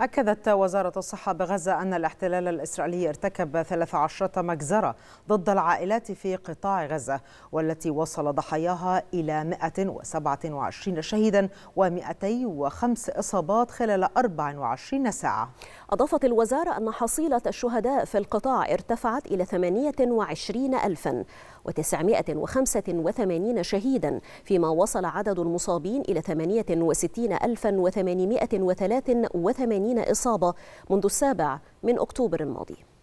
أكدت وزارة الصحة بغزة أن الاحتلال الإسرائيلي ارتكب 13 مجزرة ضد العائلات في قطاع غزة، والتي وصل ضحاياها إلى 127 شهيدا و205 إصابات خلال 24 ساعة. أضافت الوزارة أن حصيلة الشهداء في القطاع ارتفعت إلى 28,985 شهيدا، فيما وصل عدد المصابين إلى 68,883 إصابة منذ 7 من أكتوبر الماضي.